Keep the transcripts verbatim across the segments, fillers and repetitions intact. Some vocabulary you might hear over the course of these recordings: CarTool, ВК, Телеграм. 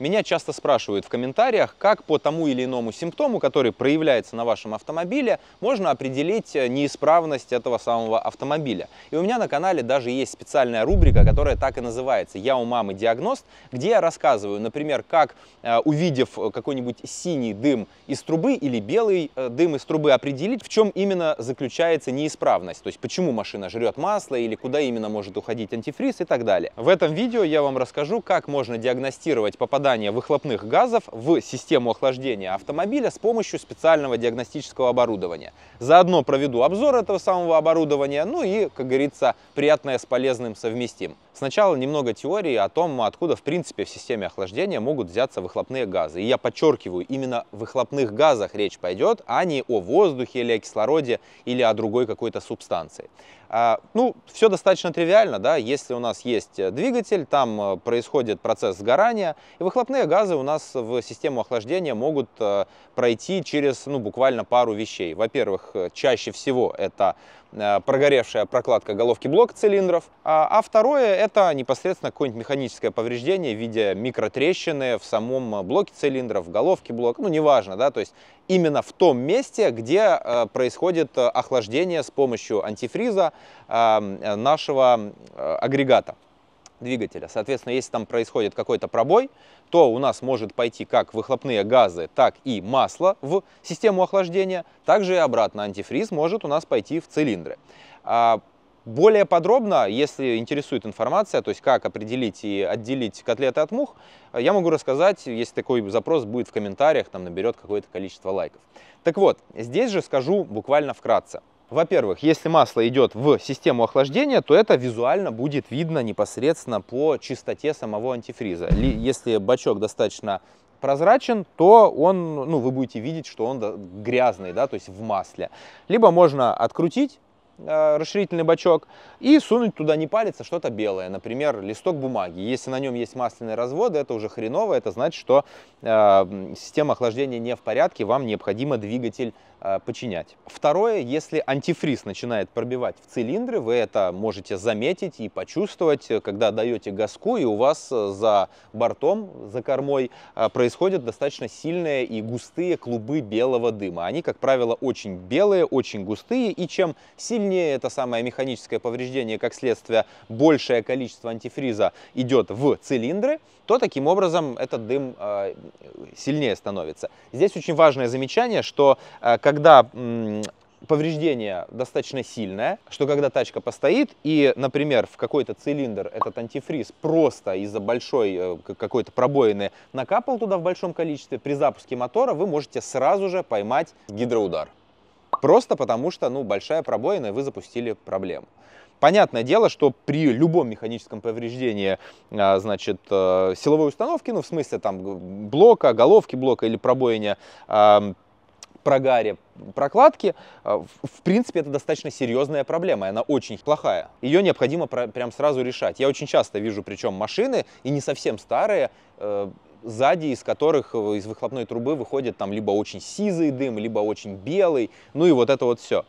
Меня часто спрашивают в комментариях, как по тому или иному симптому, который проявляется на вашем автомобиле, можно определить неисправность этого самого автомобиля. И у меня на канале даже есть специальная рубрика, которая так и называется «Я у мамы диагност», где я рассказываю, например, как, увидев какой-нибудь синий дым из трубы или белый дым из трубы, определить, в чем именно заключается неисправность, то есть почему машина жрет масло или куда именно может уходить антифриз и так далее. В этом видео я вам расскажу, как можно диагностировать попадание выхлопных газов в систему охлаждения автомобиля с помощью специального диагностического оборудования. Заодно проведу обзор этого самого оборудования, ну и, как говорится, приятное с полезным совместим. Сначала немного теории о том, откуда в принципе в системе охлаждения могут взяться выхлопные газы. И я подчеркиваю, именно о выхлопных газах речь пойдет, а не о воздухе или о кислороде или о другой какой-то субстанции. А, ну, все достаточно тривиально, да, если у нас есть двигатель, там происходит процесс сгорания, и выхлопные газы у нас в систему охлаждения могут а, пройти через, ну, буквально пару вещей. Во-первых, чаще всего это а, прогоревшая прокладка головки блока цилиндров, а, а второе, это непосредственно какое-нибудь механическое повреждение в виде микротрещины в самом блоке цилиндров, в головке блока, ну, неважно, да, то есть именно в том месте, где а, происходит охлаждение с помощью антифриза нашего агрегата двигателя. Соответственно, если там происходит какой-то пробой, то у нас может пойти как выхлопные газы, так и масло в систему охлаждения, также и обратно антифриз может у нас пойти в цилиндры. Более подробно, если интересует информация, то есть как определить и отделить котлеты от мух, я могу рассказать, если такой запрос будет в комментариях, там наберет какое-то количество лайков. Так вот, здесь же скажу буквально вкратце. Во-первых, если масло идет в систему охлаждения, то это визуально будет видно непосредственно по чистоте самого антифриза. Если бачок достаточно прозрачен, то он, ну, вы будете видеть, что он грязный, да, то есть в масле. Либо можно открутить расширительный бачок и сунуть туда не палец, а что-то белое, например, листок бумаги. Если на нем есть масляные разводы, это уже хреново, это значит, что э, система охлаждения не в порядке, вам необходимо двигатель э, починять. Второе, если антифриз начинает пробивать в цилиндры, вы это можете заметить и почувствовать, когда даете газку, и у вас за бортом, за кормой э, происходят достаточно сильные и густые клубы белого дыма. Они, как правило, очень белые, очень густые, и чем сильнее это самое механическое повреждение, как следствие, большее количество антифриза идет в цилиндры, то таким образом этот дым э, сильнее становится. Здесь очень важное замечание, что э, когда э, повреждение достаточно сильное, что когда тачка постоит и, например, в какой-то цилиндр этот антифриз просто из-за большой какой-то пробоины накапал туда в большом количестве, при запуске мотора вы можете сразу же поймать гидроудар. Просто потому что, ну, большая пробоина, и вы запустили проблему. Понятное дело, что при любом механическом повреждении, значит, силовой установки, ну, в смысле, там, блока, головки блока или пробоине, прогаре прокладки, в принципе, это достаточно серьезная проблема, она очень плохая. Ее необходимо прям сразу решать. Я очень часто вижу, причем, машины, и не совсем старые, сзади, из которых из выхлопной трубы выходит там либо очень сизый дым, либо очень белый, ну и вот это вот все.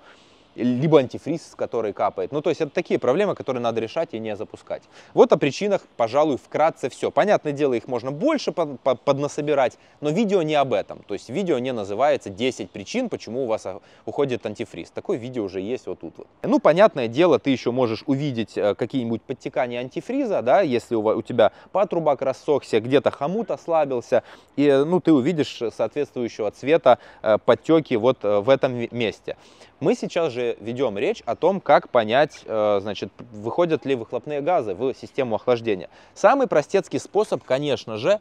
Либо антифриз, который капает. Ну, то есть это такие проблемы, которые надо решать и не запускать. Вот о причинах, пожалуй, вкратце все. Понятное дело, их можно больше поднасобирать, но видео не об этом. То есть видео не называется десять причин, почему у вас уходит антифриз. Такое видео уже есть вот тут вот. Ну, понятное дело, ты еще можешь увидеть какие-нибудь подтекания антифриза, да, если у тебя патрубак рассохся, где-то хомут ослабился, и, ну, ты увидишь соответствующего цвета подтеки вот в этом месте. Мы сейчас же ведем речь о том, как понять, значит, выходят ли выхлопные газы в систему охлаждения. Самый простецкий способ, конечно же,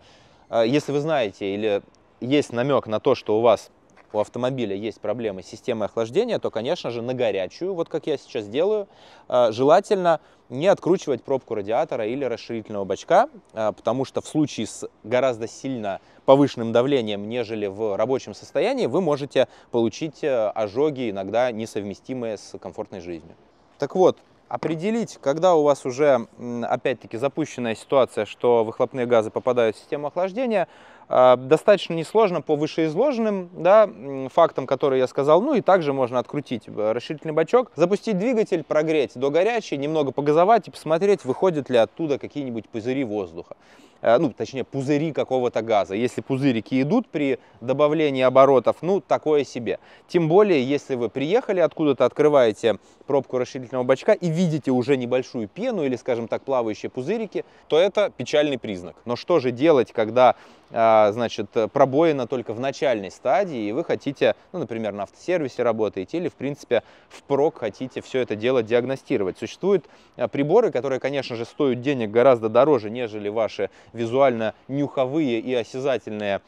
если вы знаете или есть намек на то, что у вас у автомобиля есть проблемы с системой охлаждения, то, конечно же, на горячую, вот как я сейчас делаю, желательно не откручивать пробку радиатора или расширительного бачка, потому что в случае с гораздо сильно повышенным давлением, нежели в рабочем состоянии, вы можете получить ожоги, иногда несовместимые с комфортной жизнью. Так вот, определить, когда у вас уже, опять-таки, запущенная ситуация, что выхлопные газы попадают в систему охлаждения, достаточно несложно по вышеизложенным, да, фактам, которые я сказал. Ну и также можно открутить расширительный бачок, запустить двигатель, прогреть до горячей, немного погазовать и посмотреть, выходят ли оттуда какие-нибудь пузыри воздуха. ну, точнее, пузыри какого-то газа. Если пузырики идут при добавлении оборотов, ну, такое себе. Тем более, если вы приехали откуда-то, открываете пробку расширительного бачка и видите уже небольшую пену или, скажем так, плавающие пузырики, то это печальный признак. Но что же делать, когда, значит, пробоина только в начальной стадии, и вы хотите, ну, например, на автосервисе работаете или, в принципе, впрок хотите все это дело диагностировать? Существуют приборы, которые, конечно же, стоят денег гораздо дороже, нежели ваши визуально-нюховые и осязательные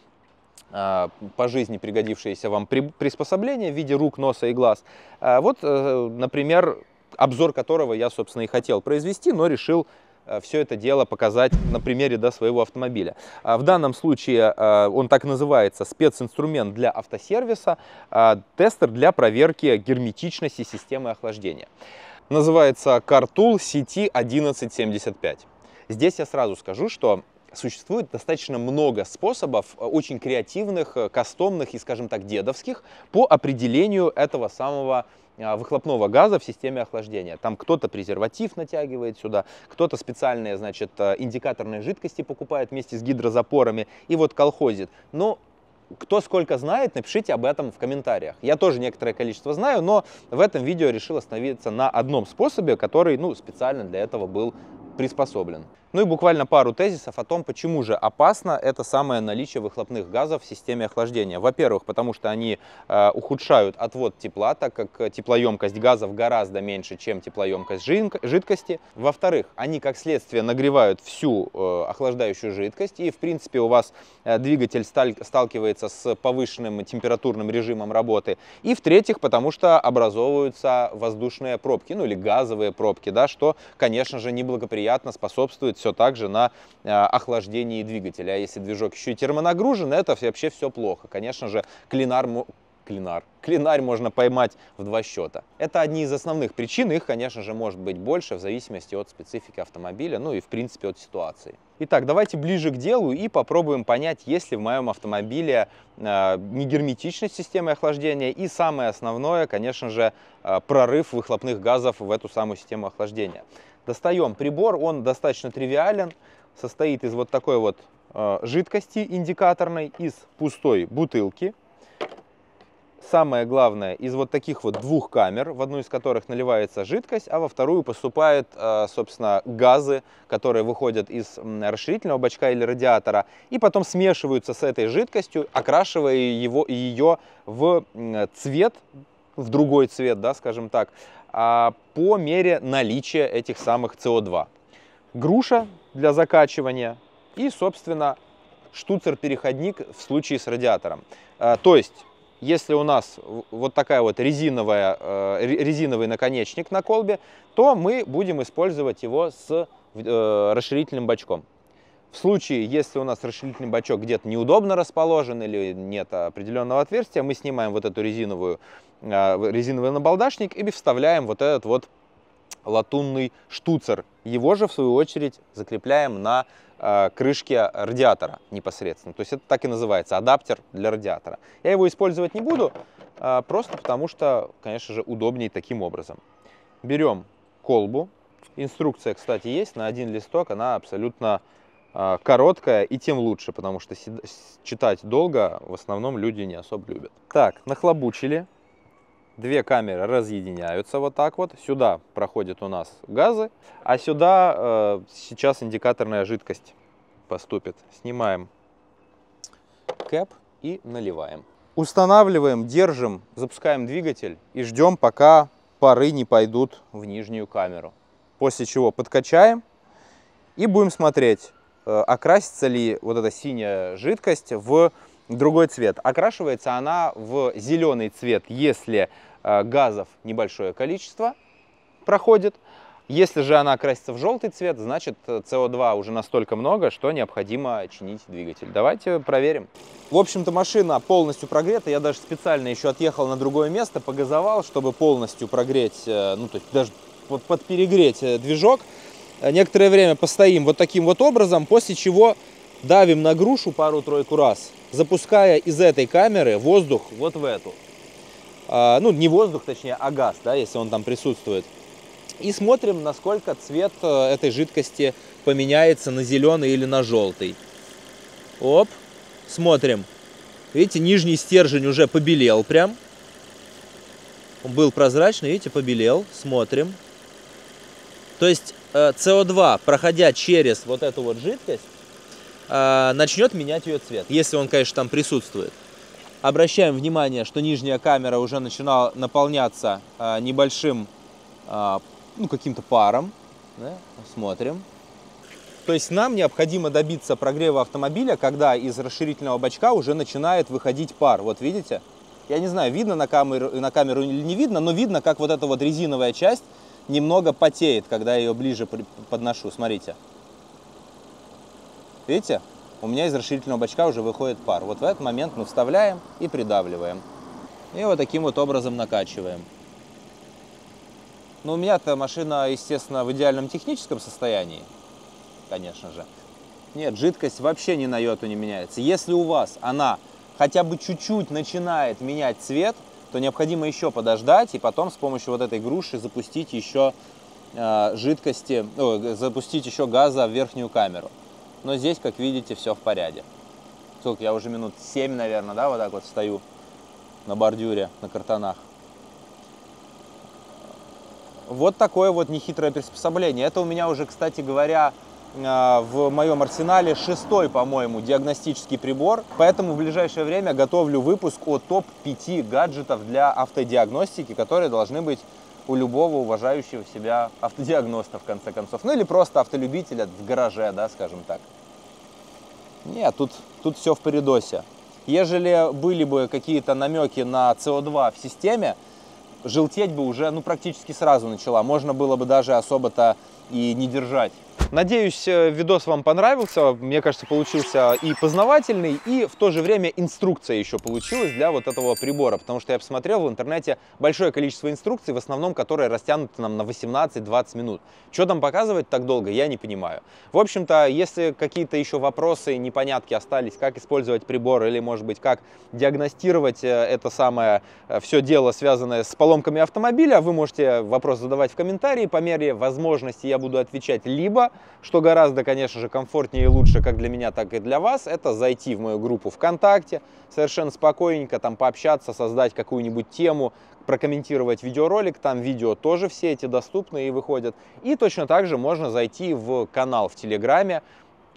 по жизни пригодившиеся вам приспособления в виде рук, носа и глаз. Вот, например, обзор которого я, собственно, и хотел произвести, но решил все это дело показать на примере, да, своего автомобиля. В данном случае он так называется — специнструмент для автосервиса, тестер для проверки герметичности системы охлаждения. Называется CarTool си ти одиннадцать семьдесят пять. Здесь я сразу скажу, что существует достаточно много способов, очень креативных, кастомных и, скажем так, дедовских, по определению этого самого выхлопного газа в системе охлаждения. Там кто-то презерватив натягивает сюда, кто-то специальные, значит, индикаторные жидкости покупает вместе с гидрозапорами и вот колхозит. Но кто сколько знает, напишите об этом в комментариях. Я тоже некоторое количество знаю, но в этом видео решил остановиться на одном способе, который, ну, специально для этого был приспособлен. Ну и буквально пару тезисов о том, почему же опасно это самое наличие выхлопных газов в системе охлаждения. Во-первых, потому что они э, ухудшают отвод тепла, так как теплоемкость газов гораздо меньше, чем теплоемкость жидкости. Во-вторых, они как следствие нагревают всю э, охлаждающую жидкость, и в принципе у вас э, двигатель сталкивается с повышенным температурным режимом работы. И в-третьих, потому что образовываются воздушные пробки, ну или газовые пробки, да, что, конечно же, неблагоприятно способствует все так же на э, охлаждении двигателя. А если движок еще и термонагружен, это вообще все плохо. Конечно же, клинар, клинар, клинарь можно поймать в два счета. Это одни из основных причин, их, конечно же, может быть больше в зависимости от специфики автомобиля, ну и, в принципе, от ситуации. Итак, давайте ближе к делу и попробуем понять, есть ли в моем автомобиле э, негерметичность системы охлаждения и, самое основное, конечно же, э, прорыв выхлопных газов в эту самую систему охлаждения. Достаем прибор, он достаточно тривиален, состоит из вот такой вот э, жидкости индикаторной, из пустой бутылки. Самое главное, из вот таких вот двух камер, в одну из которых наливается жидкость, а во вторую поступают, э, собственно, газы, которые выходят из расширительного бачка или радиатора, и потом смешиваются с этой жидкостью, окрашивая его, ее в цвет, в другой цвет, да, скажем так, по мере наличия этих самых СО2. Груша для закачивания и, собственно, штуцер-переходник в случае с радиатором. То есть, если у нас вот такая вот резиновая, резиновый наконечник на колбе, то мы будем использовать его с расширительным бачком. В случае, если у нас расширительный бачок где-то неудобно расположен или нет определенного отверстия, мы снимаем вот эту резиновую, резиновый набалдашник и вставляем вот этот вот латунный штуцер. Его же, в свою очередь, закрепляем на крышке радиатора непосредственно. То есть это так и называется — адаптер для радиатора. Я его использовать не буду, просто потому что, конечно же, удобнее таким образом. Берем колбу. Инструкция, кстати, есть на один листок, она абсолютно короткая, и тем лучше, потому что читать долго в основном люди не особо любят. Так, нахлобучили. Две камеры разъединяются вот так вот. Сюда проходят у нас газы, а сюда э, сейчас индикаторная жидкость поступит. Снимаем кэп и наливаем. Устанавливаем, держим, запускаем двигатель и ждем, пока пары не пойдут в нижнюю камеру. После чего подкачаем и будем смотреть, окрасится ли вот эта синяя жидкость в другой цвет. Окрашивается она в зеленый цвет, если газов небольшое количество проходит. Если же она окрасится в желтый цвет, значит, СО2 уже настолько много, что необходимо чинить двигатель. Давайте проверим. В общем-то, машина полностью прогрета. Я даже специально еще отъехал на другое место, погазовал, чтобы полностью прогреть, ну, то есть даже подперегреть движок. Некоторое время постоим вот таким вот образом, после чего давим на грушу пару-тройку раз, запуская из этой камеры воздух вот в эту. А, ну, не воздух, точнее, а газ, да, если он там присутствует. И смотрим, насколько цвет этой жидкости поменяется на зеленый или на желтый. Оп, смотрим. Видите, нижний стержень уже побелел прям. Он был прозрачный, видите, побелел. Смотрим. То есть си о два, проходя через вот эту вот жидкость, начнет менять ее цвет, если он, конечно, там присутствует. Обращаем внимание, что нижняя камера уже начинала наполняться небольшим, ну, каким-то паром. Да? Смотрим. То есть нам необходимо добиться прогрева автомобиля, когда из расширительного бачка уже начинает выходить пар. Вот видите? Я не знаю, видно на камеру, на камеру или не видно, но видно, как вот эта вот резиновая часть немного потеет, когда я ее ближе подношу. Смотрите. Видите? У меня из расширительного бачка уже выходит пар. Вот в этот момент мы вставляем и придавливаем. И вот таким вот образом накачиваем. Но у меня-то машина, естественно, в идеальном техническом состоянии, конечно же. Нет, жидкость вообще ни на йоту не меняется. Если у вас она хотя бы чуть-чуть начинает менять цвет, то необходимо еще подождать и потом с помощью вот этой груши запустить еще э, жидкости, э, запустить еще газа в верхнюю камеру. Но здесь, как видите, все в порядке. Сколько, я уже минут семь, наверное, да, вот так вот стою на бордюре, на картонах. Вот такое вот нехитрое приспособление. Это у меня уже, кстати говоря, в моем арсенале шестой, по-моему, диагностический прибор. Поэтому в ближайшее время готовлю выпуск о топ пяти гаджетов для автодиагностики, которые должны быть у любого уважающего себя автодиагноста, в конце концов. Ну или просто автолюбителя в гараже, да, скажем так. Нет, тут, тут все в передосе. Ежели были бы какие-то намеки на си о два в системе, желтеть бы уже, ну, практически сразу начала. Можно было бы даже особо-то и не держать. Надеюсь, видос вам понравился. Мне кажется, получился и познавательный, и в то же время инструкция еще получилась для вот этого прибора. Потому что я посмотрел в интернете большое количество инструкций, в основном которые растянуты нам на восемнадцать-двадцать минут. Что там показывать так долго, я не понимаю. В общем-то, если какие-то еще вопросы, непонятки остались, как использовать прибор или, может быть, как диагностировать это самое все дело, связанное с поломками автомобиля, вы можете вопрос задавать в комментарии. По мере возможности я буду отвечать либо, что гораздо, конечно же, комфортнее и лучше как для меня, так и для вас, это зайти в мою группу ВКонтакте, совершенно спокойненько там пообщаться, создать какую-нибудь тему, прокомментировать видеоролик, там видео тоже все эти доступны и выходят. И точно так же можно зайти в канал в Телеграме,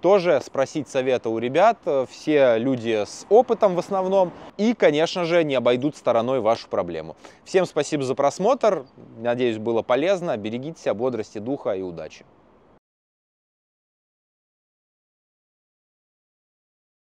тоже спросить совета у ребят, все люди с опытом в основном, и, конечно же, не обойдут стороной вашу проблему. Всем спасибо за просмотр, надеюсь, было полезно, берегите себя, бодрости духа и удачи.